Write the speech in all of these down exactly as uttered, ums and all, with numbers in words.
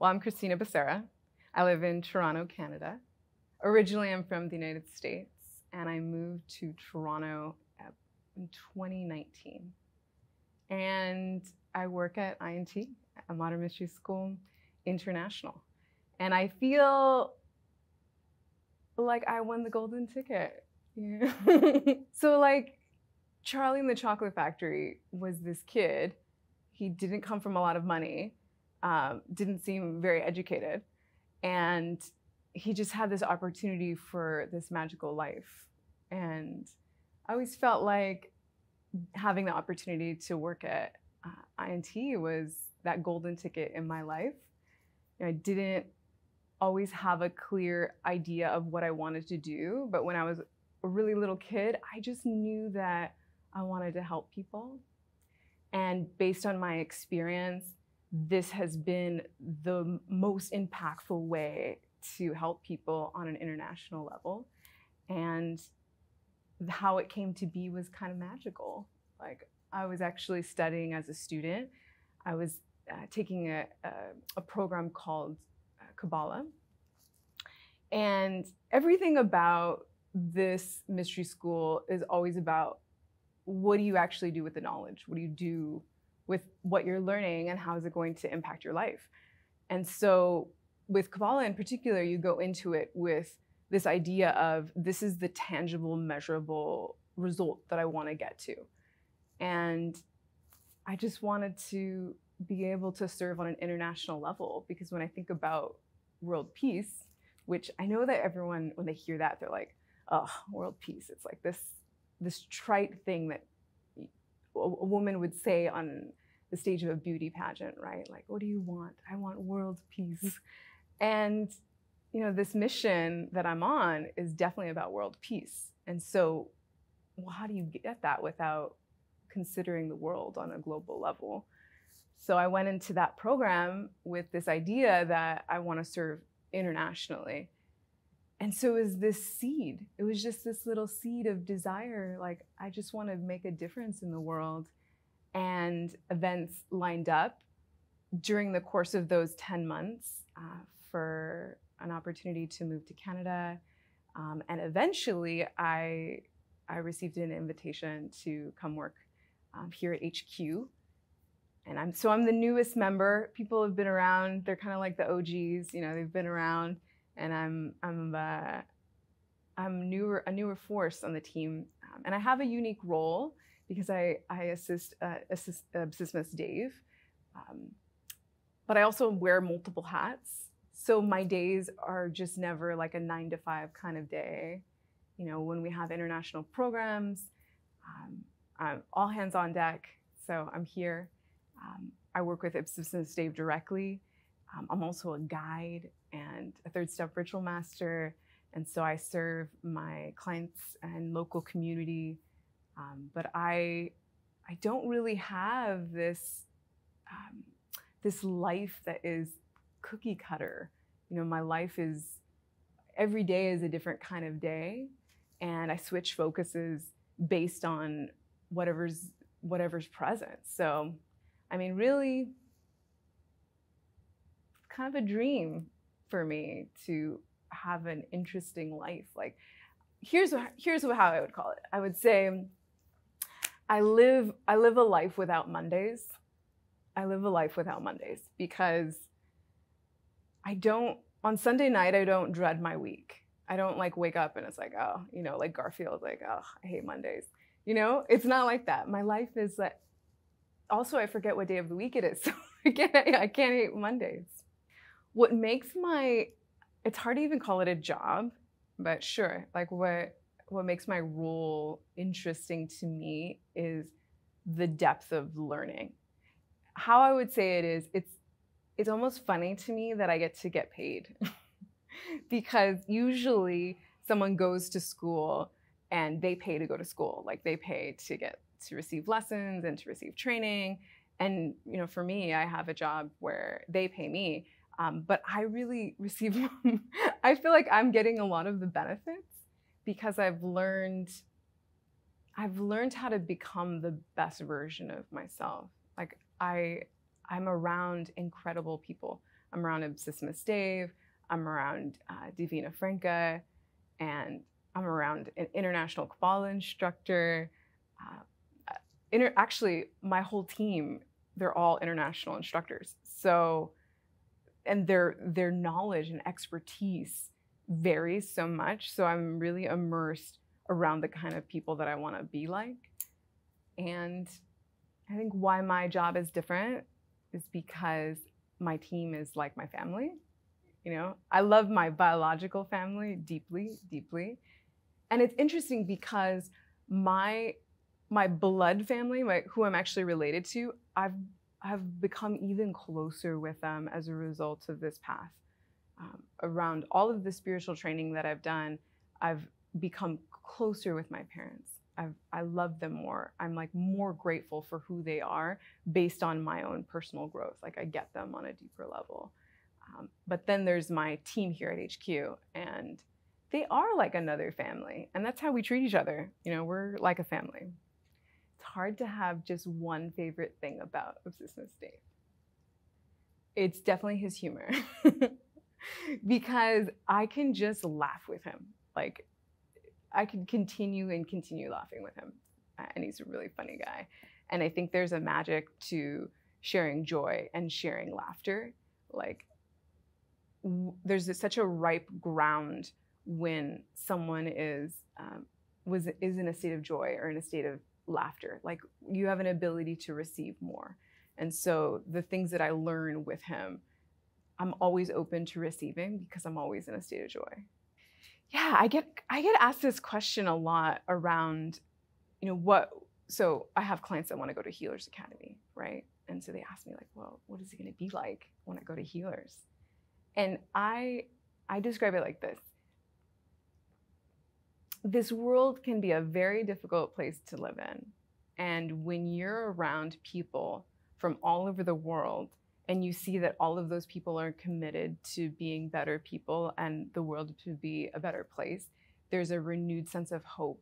Well, I'm Christina Becerra. I live in Toronto, Canada. Originally, I'm from the United States, and I moved to Toronto in twenty nineteen. And I work at I N T, a Modern Mystery School International. And I feel like I won the golden ticket. Yeah. So like Charlie in the Chocolate Factory was this kid. He didn't come from a lot of money, um, didn't seem very educated. And he just had this opportunity for this magical life. And I always felt like having the opportunity to work at uh, I N T was that golden ticket in my life. And I didn't always have a clear idea of what I wanted to do. But when I was a really little kid, I just knew that I wanted to help people. And based on my experience, this has been the most impactful way to help people on an international level. And how it came to be was kind of magical. Like, I was actually studying as a student. I was uh, taking a, a, a program called uh, Kabbalah. And everything about this mystery school is always about, what do you actually do with the knowledge? What do you do with what you're learning, and how is it going to impact your life? And so with Kabbalah in particular, you go into it with this idea of, this is the tangible, measurable result that I want to get to. And I just wanted to be able to serve on an international level, because when I think about world peace, which I know that everyone, when they hear that, they're like, oh, world peace. It's like this, this trite thing that a woman would say on the stage of a beauty pageant, right? Like, what do you want? I want world peace. And you know, this mission that I'm on is definitely about world peace. And so, well, how do you get that without considering the world on a global level? So I went into that program with this idea that I want to serve internationally. And so it was this seed. It was just this little seed of desire. Like, I just want to make a difference in the world. And events lined up during the course of those ten months uh, for an opportunity to move to Canada. Um, and eventually I, I received an invitation to come work um, here at H Q. And I'm, so I'm the newest member. People have been around. They're kind of like the O Gs, you know, they've been around. And I'm, I'm, uh, I'm newer, a newer force on the team. Um, and I have a unique role because I, I assist, uh, assist uh, Ipsissimus Dave. Um, but I also wear multiple hats. So my days are just never like a nine to five kind of day. You know, when we have international programs, um, I'm all hands on deck. So I'm here. Um, I work with Ipsissimus Dave directly. Um, I'm also a guide and a third step ritual master. And so I serve my clients and local community. Um, but I, I don't really have this, um, this life that is cookie cutter. You know, my life is, every day is a different kind of day. And I switch focuses based on whatever's, whatever's present. So, I mean, really, kind of a dream for me to have an interesting life. Like, here's what, here's how I would call it. I would say I live I live a life without Mondays. I live a life without Mondays because I don't, on Sunday night, I don't dread my week. I don't like wake up and it's like, oh, you know, like Garfield, like, oh, I hate Mondays. You know, it's not like that. My life is that. Also, I forget what day of the week it is. So again, I can't hate Mondays. What makes my, it's hard to even call it a job, but sure, like what, what makes my role interesting to me is the depth of learning. How I would say it is, it's, it's almost funny to me that I get to get paid because usually someone goes to school and they pay to go to school. Like, they pay to get, to receive lessons and to receive training. And, you know, for me, I have a job where they pay me. Um, but I really receive, I feel like I'm getting a lot of the benefits because I've learned, I've learned how to become the best version of myself. Like I, I'm around incredible people. I'm around Ipsissimus Dave, I'm around uh, Divina Franca, and I'm around an international Kabbalah instructor. Uh, inter actually, my whole team, they're all international instructors. So, and their, their knowledge and expertise varies so much. So I'm really immersed around the kind of people that I want to be like. And I think why my job is different is because my team is like my family. You know, I love my biological family deeply, deeply. And it's interesting because my my blood family, my, who I'm actually related to, I've, I've become even closer with them as a result of this path. Um, around all of the spiritual training that I've done, I've become closer with my parents. I've, I love them more. I'm like more grateful for who they are based on my own personal growth. Like I get them on a deeper level. Um, but then there's my team here at H Q, and they are like another family, and that's how we treat each other. You know, we're like a family. It's hard to have just one favorite thing about Ipsissimus Dave. It's definitely his humor, because I can just laugh with him. Like I can continue and continue laughing with him, and he's a really funny guy. And I think there's a magic to sharing joy and sharing laughter. Like, there's a, such a ripe ground when someone is um, was is in a state of joy or in a state of laughter. Like you have an ability to receive more, and so the things that I learn with him, I'm always open to receiving because I'm always in a state of joy. Yeah, I get I get asked this question a lot around, you know what? So I have clients that want to go to Healers Academy, right? And so they ask me like, well, what is it going to be like when I go to Healers? And I, I describe it like this. This world can be a very difficult place to live in. And when you're around people from all over the world, and you see that all of those people are committed to being better people and the world to be a better place, there's a renewed sense of hope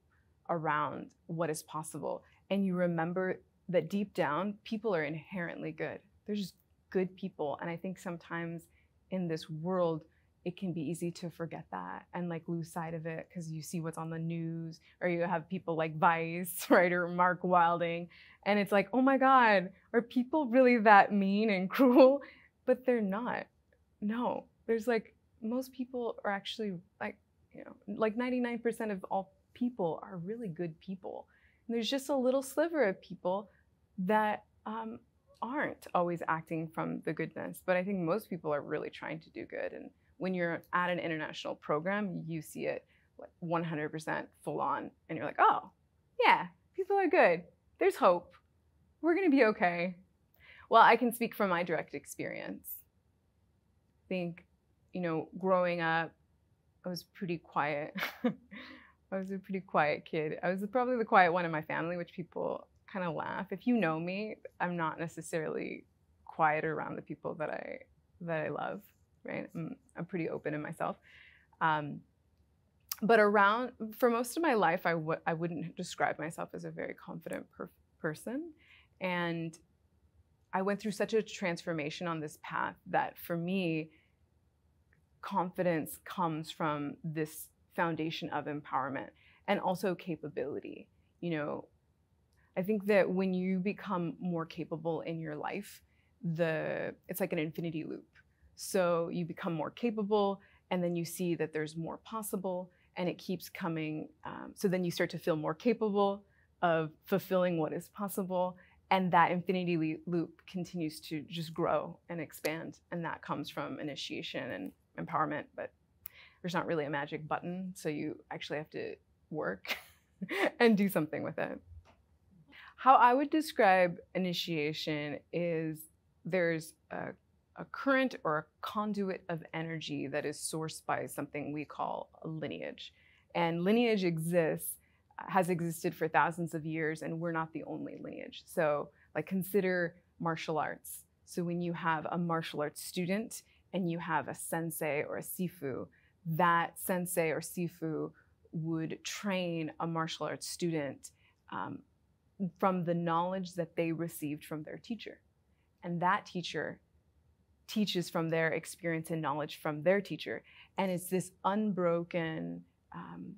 around what is possible. And you remember that deep down, people are inherently good. They're just good people. And I think sometimes in this world, it can be easy to forget that and like lose sight of it because you see what's on the news, or you have people like Vice, right, or Mark Wilding, and it's like, oh my God, are people really that mean and cruel? But they're not. No, there's like, most people are actually like, you know, like ninety-nine percent of all people are really good people. And there's just a little sliver of people that um, aren't always acting from the goodness, but I think most people are really trying to do good. And when you're at an international program, you see it like one hundred percent full on, and you're like, oh yeah, people are good. There's hope. We're gonna be okay. Well, I can speak from my direct experience. I think, you know, growing up, I was pretty quiet. I was a pretty quiet kid. I was probably the quiet one in my family, which people kind of laugh. If you know me, I'm not necessarily quiet around the people that I that I love, right? I'm, I'm pretty open in myself. Um, but around, for most of my life, I, I wouldn't describe myself as a very confident per person. And I went through such a transformation on this path that for me, confidence comes from this foundation of empowerment and also capability. You know, I think that when you become more capable in your life, the it's like an infinity loop. So you become more capable, and then you see that there's more possible, and it keeps coming. Um, so then you start to feel more capable of fulfilling what is possible, and that infinity loop continues to just grow and expand. And that comes from initiation and empowerment, but there's not really a magic button. So you actually have to work and do something with it. How I would describe initiation is there's a, a current or a conduit of energy that is sourced by something we call a lineage. And lineage exists, has existed for thousands of years, and we're not the only lineage. So like consider martial arts. So when you have a martial arts student and you have a sensei or a sifu, that sensei or sifu would train a martial arts student um, from the knowledge that they received from their teacher. And that teacher teaches from their experience and knowledge from their teacher. And it's this unbroken um,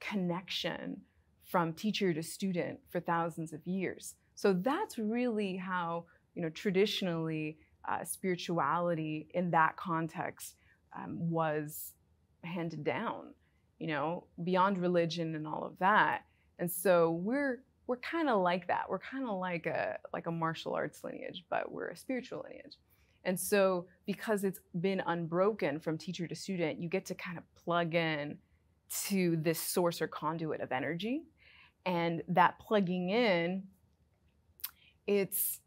connection from teacher to student for thousands of years. So that's really how, you know, traditionally uh, spirituality in that context um, was handed down, you know, beyond religion and all of that. And so we're we're kind of like that. We're kind of like a like a martial arts lineage, but we're a spiritual lineage. And so because it's been unbroken from teacher to student, you get to kind of plug in to this source or conduit of energy. And that plugging in, it's,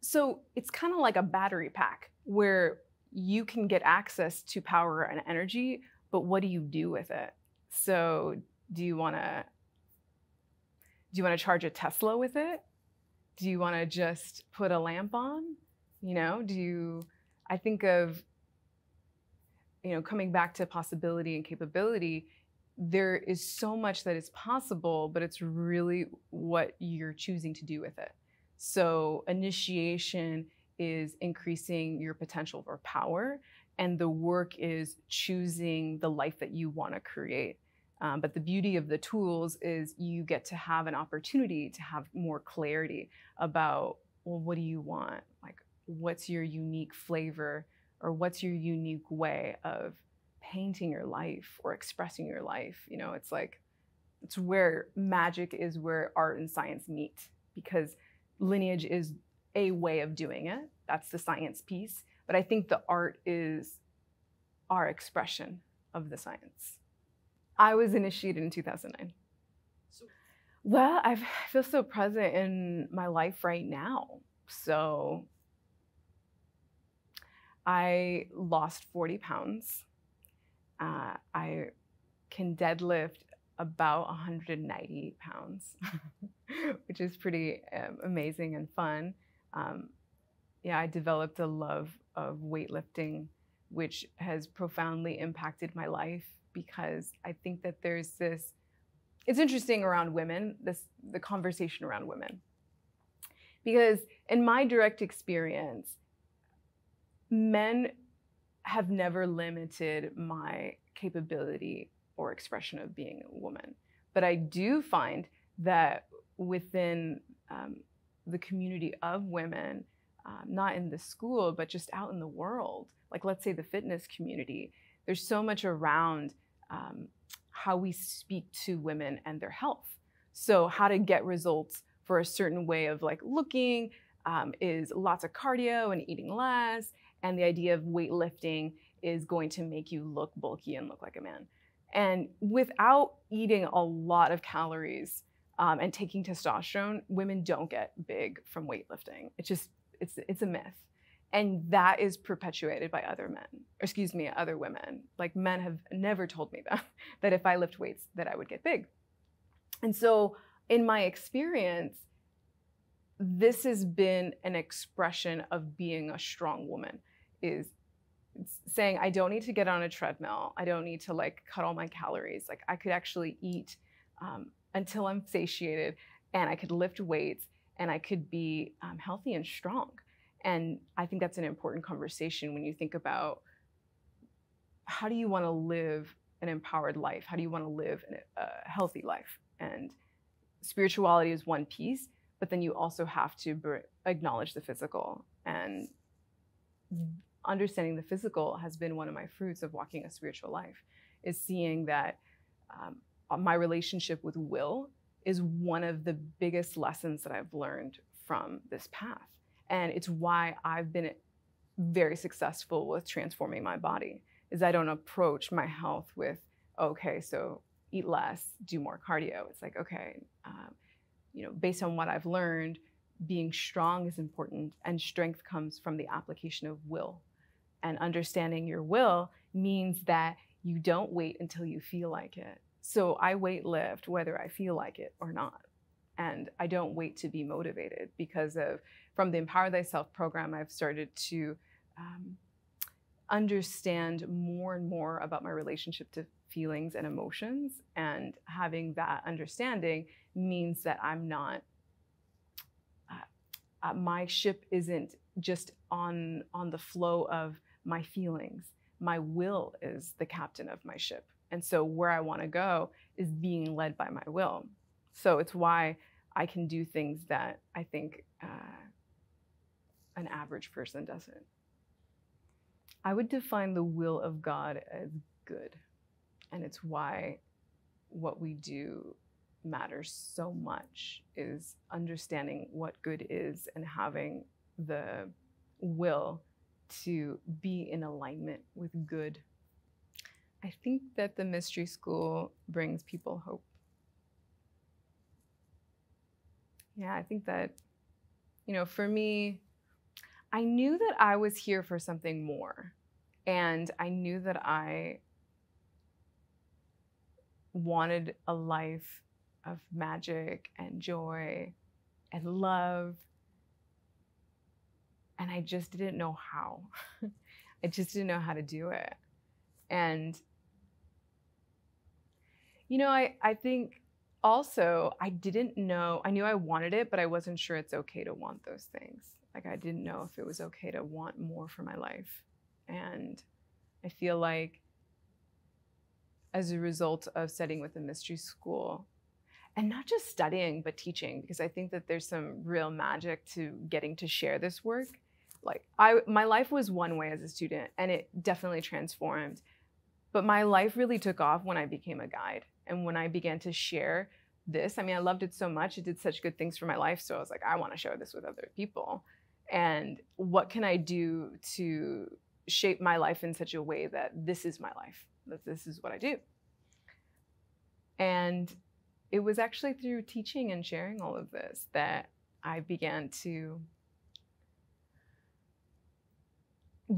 so it's kind of like a battery pack where you can get access to power and energy, but what do you do with it? So do you want to, do you want to charge a Tesla with it? Do you want to just put a lamp on? You know, do you, I think of, you know, coming back to possibility and capability, there is so much that is possible, but it's really what you're choosing to do with it. So initiation is increasing your potential for power, and the work is choosing the life that you want to create. Um, but the beauty of the tools is you get to have an opportunity to have more clarity about, well, what do you want? Like, what's your unique flavor, or what's your unique way of painting your life or expressing your life? You know, it's like, it's where magic is, where art and science meet, because lineage is a way of doing it. That's the science piece. But I think the art is our expression of the science. I was initiated in two thousand nine. So, well, I've, I feel so present in my life right now. So I lost forty pounds. Uh, I can deadlift about one hundred ninety pounds, which is pretty um, amazing and fun. Um, yeah, I developed a love of weightlifting, which has profoundly impacted my life, because I think that there's this, it's interesting around women, this the conversation around women. Because in my direct experience, men have never limited my capability or expression of being a woman. But I do find that within um, the community of women, um, not in the school, but just out in the world, like let's say the fitness community, there's so much around um, how we speak to women and their health. So how to get results for a certain way of like looking um, is lots of cardio and eating less. And the idea of weightlifting is going to make you look bulky and look like a man. And without eating a lot of calories um, and taking testosterone, women don't get big from weightlifting. It's just, it's, it's a myth. And that is perpetuated by other men, or excuse me, other women. Like men have never told me that, that if I lift weights that I would get big. And so in my experience, this has been an expression of being a strong woman, is saying, I don't need to get on a treadmill. I don't need to like cut all my calories. Like I could actually eat um, until I'm satiated, and I could lift weights, and I could be um, healthy and strong. And I think that's an important conversation when you think about how do you want to live an empowered life? How do you want to live a healthy life? And spirituality is one piece, but then you also have to acknowledge the physical. And understanding the physical has been one of my fruits of walking a spiritual life, is seeing that um, my relationship with will is one of the biggest lessons that I've learned from this path. And it's why I've been very successful with transforming my body, is I don't approach my health with, okay, so eat less, do more cardio. It's like, okay, um, you know, based on what I've learned, being strong is important, and strength comes from the application of will. And understanding your will means that you don't wait until you feel like it. So I weight lift whether I feel like it or not. And I don't wait to be motivated, because of, from the Empower Thyself program, I've started to um, understand more and more about my relationship to feelings and emotions. And having that understanding means that I'm not, uh, uh, my ship isn't just on, on the flow of my feelings. My will is the captain of my ship. And so where I want to go is being led by my will. So it's why I can do things that I think uh, an average person doesn't. I would define the will of God as good. And it's why what we do matters so much, is understanding what good is and having the will to be in alignment with good. I think that the Mystery School brings people hope. Yeah, I think that, you know, for me, I knew that I was here for something more. And I knew that I wanted a life of magic and joy and love. And I just didn't know how. I just didn't know how to do it. And, you know, I, I think also I didn't know, I knew I wanted it, but I wasn't sure it's okay to want those things. Like, I didn't know if it was okay to want more for my life. And I feel like as a result of studying with the Mystery School, and not just studying, but teaching, because I think that there's some real magic to getting to share this work. Like, I, my life was one way as a student, and it definitely transformed. But my life really took off when I became a guide. And when I began to share this, I mean, I loved it so much. It did such good things for my life. So I was like, I want to share this with other people. And what can I do to shape my life in such a way that this is my life, that this is what I do? And it was actually through teaching and sharing all of this that I began to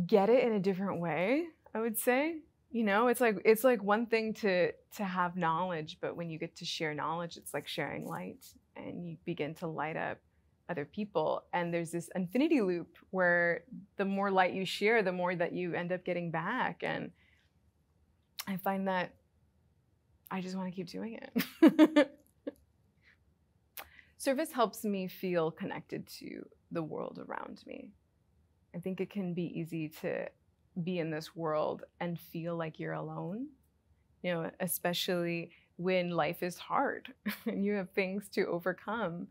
get it in a different way, I would say. You know, it's like, it's like one thing to, to have knowledge, but when you get to share knowledge, it's like sharing light, and you begin to light up other people. And there's this infinity loop where the more light you share, the more that you end up getting back. And I find that I just want to keep doing it. Service helps me feel connected to the world around me. I think it can be easy to be in this world and feel like you're alone, you know, especially when life is hard and you have things to overcome.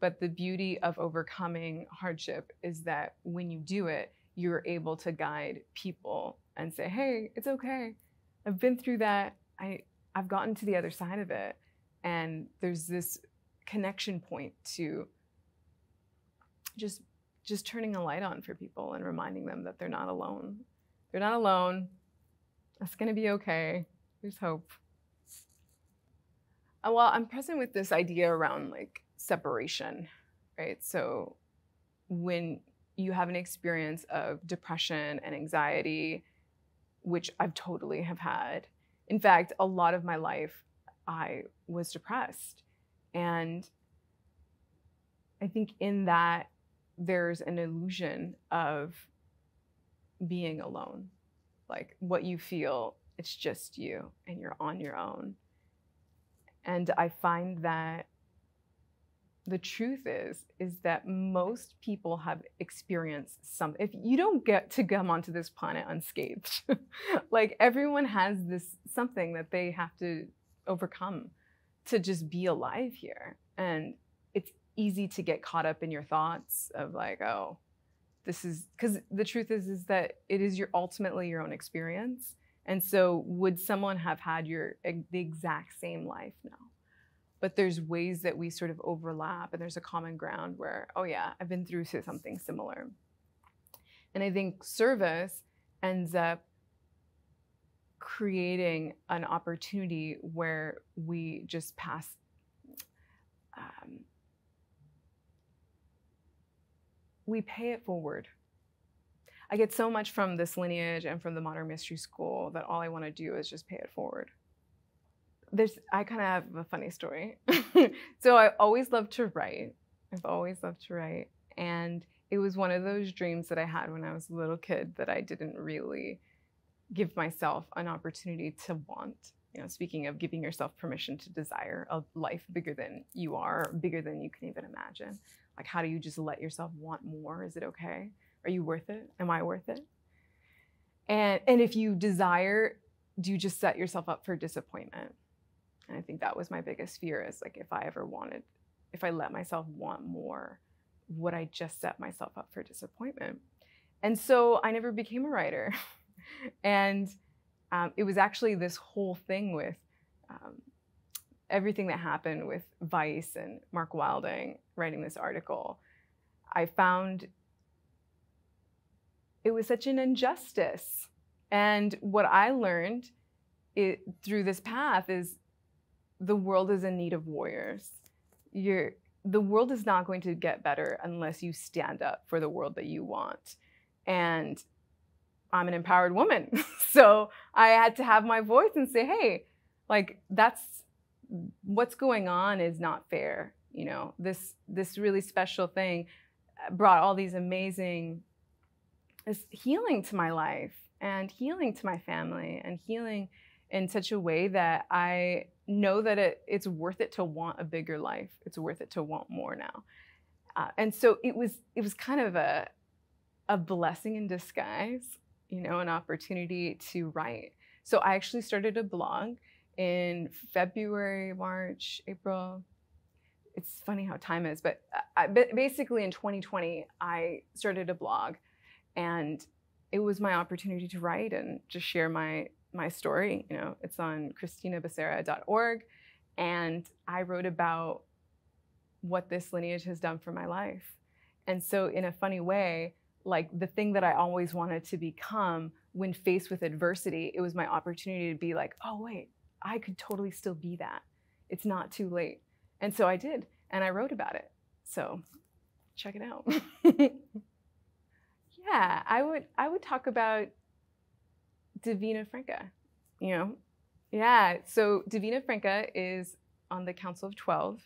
But the beauty of overcoming hardship is that when you do it, you're able to guide people and say, hey, it's okay. I've been through that. I, I've gotten to the other side of it. And there's this connection point to just, just turning a light on for people and reminding them that they're not alone. They're not alone. It's going to be okay. There's hope. Oh, well, I'm present with this idea around like separation, right? So when you have an experience of depression and anxiety, which I've totally have had. In fact, a lot of my life, I was depressed. And I think in that, there's an illusion of being alone. Like, what you feel, it's just you and you're on your own. And I find that the truth is, is that most people have experienced some, if you don't get to come onto this planet unscathed, like everyone has this something that they have to overcome to just be alive here. And it's easy to get caught up in your thoughts of like, oh, this is, because the truth is, is that it is your ultimately your own experience. And so would someone have had your the exact same life? No. But there's ways that we sort of overlap, and there's a common ground where, oh yeah, I've been through something similar. And I think service ends up creating an opportunity where we just pass, um, we pay it forward. I get so much from this lineage and from the Modern Mystery School that all I want to do is just pay it forward. There's, I kind of have a funny story. So I always loved to write. I've always loved to write. And it was one of those dreams that I had when I was a little kid that I didn't really give myself an opportunity to want. you know, speaking of giving yourself permission to desire a life bigger than you are, bigger than you can even imagine. Like, how do you just let yourself want more? Is it okay? Are you worth it? Am I worth it? And, and if you desire, do you just set yourself up for disappointment? And I think that was my biggest fear, is like, if I ever wanted, if I let myself want more, would I just set myself up for disappointment? And so I never became a writer. And um, it was actually this whole thing with um, everything that happened with Vice and Mark Wilding writing this article. I found it was such an injustice. And what I learned it, through this path is the world is in need of warriors. You're, the world is not going to get better unless you stand up for the world that you want. And I'm an empowered woman. So I had to have my voice and say, hey, like, that's what's going on is not fair. You know, this, this really special thing brought all these amazing, this healing to my life and healing to my family and healing in such a way that I know that it, it's worth it to want a bigger life. It's worth it to want more now. Uh, and so it was, it was kind of a, a blessing in disguise, you know, an opportunity to write. So I actually started a blog in February, March, April. It's funny how time is, but I, basically in twenty twenty, I started a blog, and it was my opportunity to write and just share my, my story. You know, it's on christina becerra dot org. And I wrote about what this lineage has done for my life. And so in a funny way, like the thing that I always wanted to become, when faced with adversity, it was my opportunity to be like, oh wait, I could totally still be that. It's not too late. And so I did, and I wrote about it. So check it out. Yeah, I would, I would talk about Divina Franca, you know? Yeah, so Divina Franca is on the Council of twelve.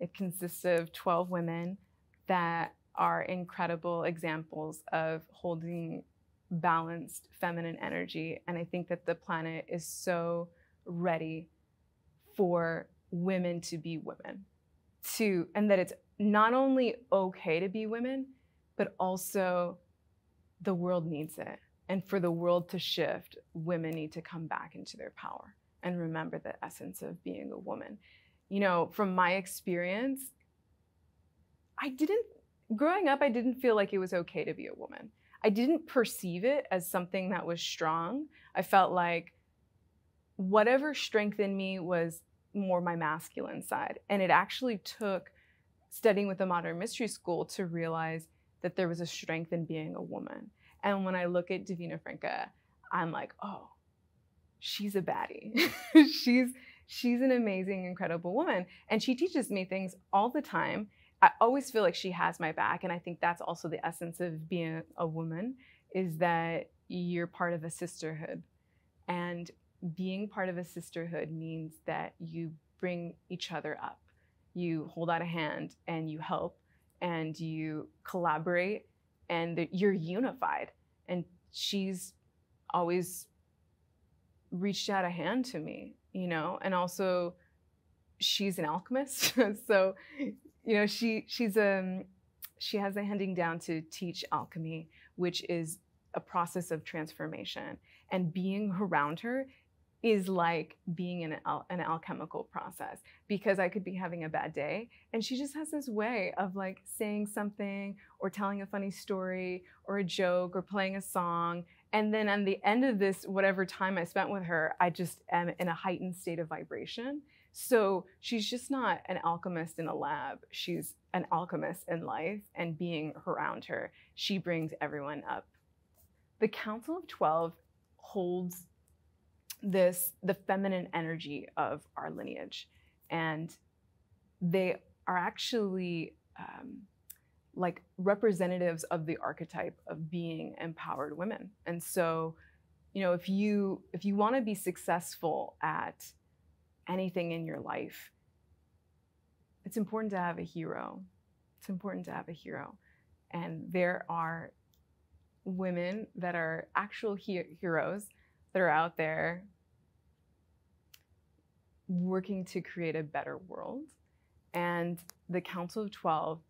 It consists of twelve women that are incredible examples of holding balanced feminine energy. And I think that the planet is so ready for women to be women, to, and that it's not only okay to be women, but also the world needs it. And for the world to shift, women need to come back into their power and remember the essence of being a woman. You know, from my experience, I didn't, growing up, I didn't feel like it was okay to be a woman. I didn't perceive it as something that was strong. I felt like whatever strength in me was more my masculine side. And it actually took studying with the Modern Mystery School to realize that there was a strength in being a woman. And when I look at Divina Franca, I'm like, oh, she's a baddie. she's, she's an amazing, incredible woman. And she teaches me things all the time. I always feel like she has my back. And I think that's also the essence of being a woman, is that you're part of a sisterhood. And being part of a sisterhood means that you bring each other up. You hold out a hand and you help and you collaborate, and you're unified. And she's always reached out a hand to me, you know? And also she's an alchemist. So, you know, she, she's, um, she has a handing down to teach alchemy, which is a process of transformation. And being around her is like being in an, al an alchemical process, because I could be having a bad day and she just has this way of like saying something or telling a funny story or a joke or playing a song. And then at the end of this, whatever time I spent with her, I just am in a heightened state of vibration. So she's just not an alchemist in a lab. She's an alchemist in life, and being around her, she brings everyone up. The Council of twelve holds this, the feminine energy of our lineage. And they are actually um, like representatives of the archetype of being empowered women. And so, you know, if you, if you wanna be successful at anything in your life, it's important to have a hero. It's important to have a hero. And there are women that are actual he heroes that are out there working to create a better world. And the Council of twelve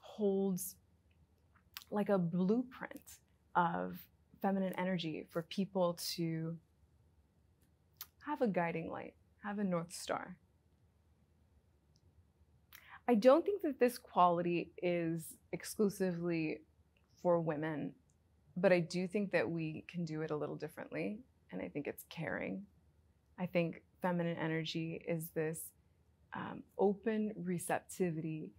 holds like a blueprint of feminine energy for people to have a guiding light, have a North Star. I don't think that this quality is exclusively for women, but I do think that we can do it a little differently. And I think it's caring. I think feminine energy is this um, open receptivity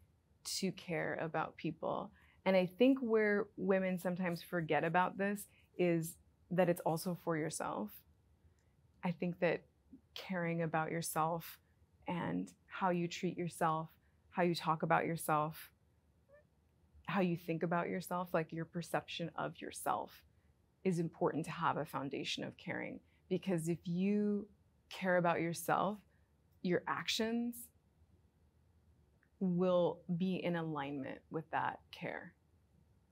to care about people. And I think where women sometimes forget about this is that it's also for yourself. I think that caring about yourself and how you treat yourself, how you talk about yourself, how you think about yourself, like your perception of yourself, is important to have a foundation of caring. Because if you care about yourself, your actions will be in alignment with that care.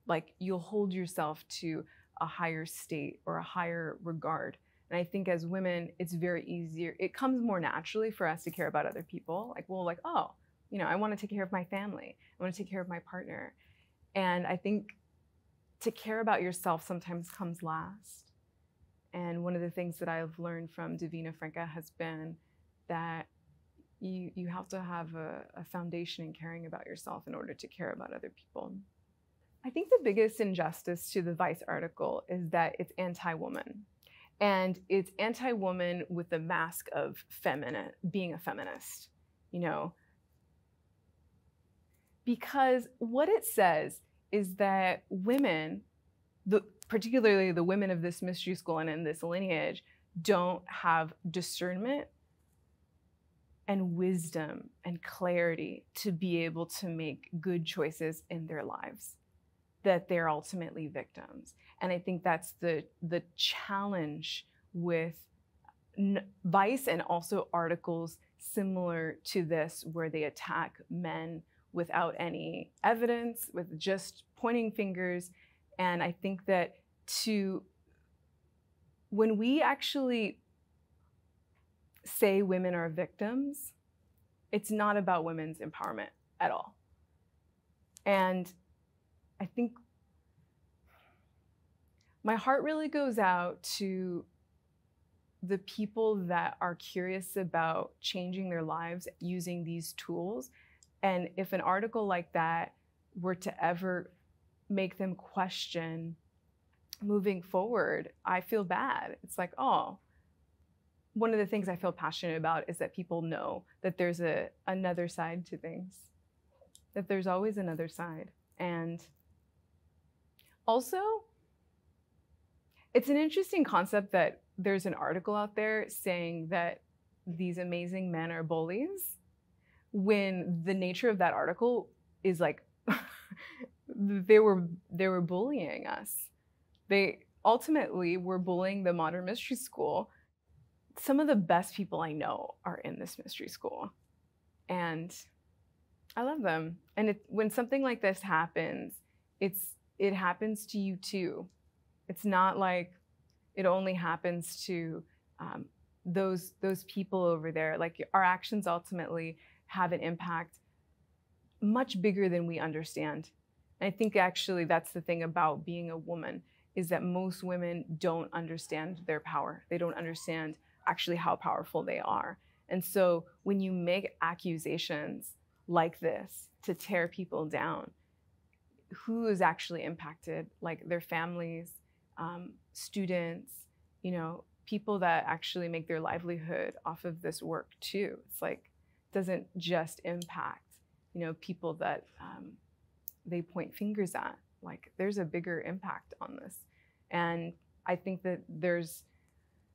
Like, you'll hold yourself to a higher state or a higher regard. And I think as women, it's very easier. It comes more naturally for us to care about other people. Like, well, like, oh, you know, I want to take care of my family. I want to take care of my partner. And I think to care about yourself sometimes comes last. And one of the things that I've learned from Divina Franca has been that you, you have to have a, a foundation in caring about yourself in order to care about other people. I think the biggest injustice to the Vice article is that it's anti-woman. And it's anti-woman with the mask of feminine, being a feminist, you know? Because what it says is that women, the, particularly the women of this mystery school and in this lineage, don't have discernment and wisdom and clarity to be able to make good choices in their lives, that they're ultimately victims. And I think that's the, the challenge with Vice and also articles similar to this where they attack men without any evidence, with just pointing fingers. And I think that to, when we actually say women are victims, it's not about women's empowerment at all. And I think my heart really goes out to the people that are curious about changing their lives using these tools. And if an article like that were to ever make them question moving forward, I feel bad. It's like, oh, one of the things I feel passionate about is that people know that there's a, another side to things, that there's always another side. And also, it's an interesting concept that there's an article out there saying that these amazing men are bullies, when the nature of that article is like, they were they were bullying us. They ultimately were bullying the Modern Mystery School. Some of the best people I know are in this mystery school, and I love them. And it, when something like this happens, it's it happens to you too. It's not like it only happens to um, those those people over there. Like, our actions ultimately have an impact much bigger than we understand. And I think actually that's the thing about being a woman, is that most women don't understand their power. They don't understand actually how powerful they are. And so when you make accusations like this to tear people down, who is actually impacted? Like their families, um, students, you know, people that actually make their livelihood off of this work too. It's like, doesn't just impact, you know, people that um, they point fingers at. Like, there's a bigger impact on this. And I think that there's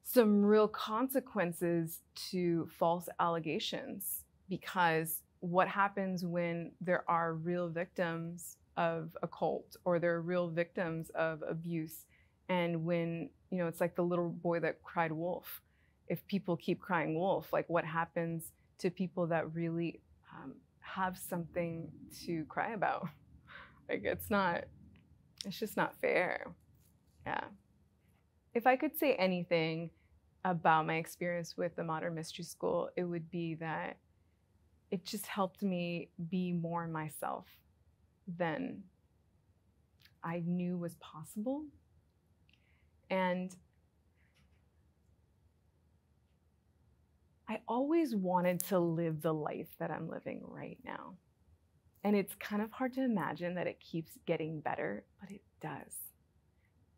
some real consequences to false allegations, because what happens when there are real victims of a cult, or there are real victims of abuse? And when, you know, it's like the little boy that cried wolf. If people keep crying wolf, like what happens to people that really um, have something to cry about? Like, it's not, it's just not fair. Yeah. If I could say anything about my experience with the Modern Mystery School, it would be that it just helped me be more myself than I knew was possible. And I always wanted to live the life that I'm living right now. And it's kind of hard to imagine that it keeps getting better, but it does.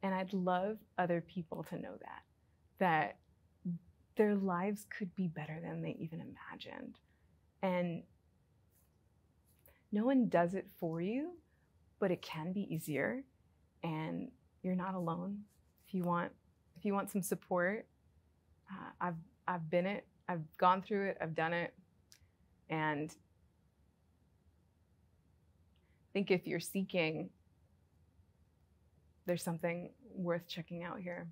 And I'd love other people to know that, that their lives could be better than they even imagined. And no one does it for you, but it can be easier. And you're not alone. If you want, if you want some support, uh, I've, I've been it, I've gone through it, I've done it. And I think if you're seeking, there's something worth checking out here.